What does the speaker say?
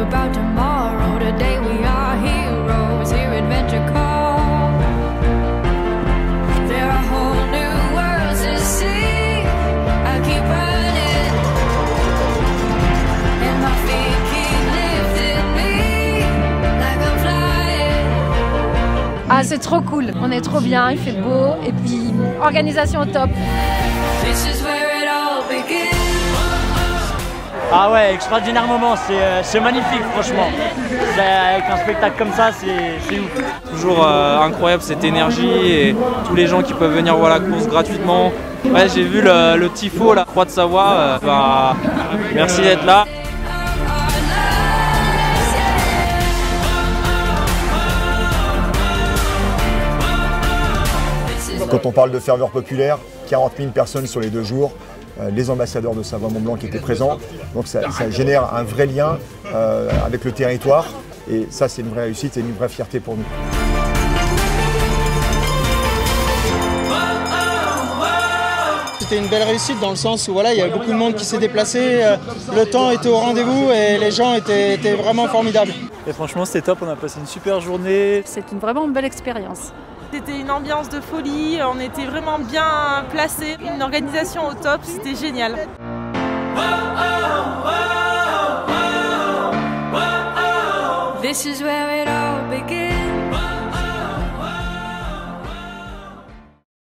about tomorrow. Today we are heroes, here adventure call. There are whole new worlds to see. I keep running and my feet keep lifting me like I'm flying. Ah, c'est trop cool, on est trop bien, il fait beau et puis organisation au top. This is where it all begins. Ah ouais, extraordinaire moment, c'est magnifique franchement. Avec un spectacle comme ça, c'est ouf. Toujours incroyable cette énergie et tous les gens qui peuvent venir voir la course gratuitement. Ouais, j'ai vu le Tifo, la Croix de Savoie. Bah, merci d'être là. Quand on parle de ferveur populaire, 40 000 personnes sur les 2 jours. Les ambassadeurs de Savoie-Mont-Blanc qui étaient présents. Donc ça génère un vrai lien avec le territoire et ça c'est une vraie réussite et une vraie fierté pour nous. C'était une belle réussite dans le sens où voilà, il y avait beaucoup de monde qui s'est déplacé, le temps était au rendez-vous et les gens étaient vraiment formidables. Et franchement c'était top, on a passé une super journée. C'est vraiment une belle expérience. C'était une ambiance de folie, on était vraiment bien placés, une organisation au top, c'était génial. This is where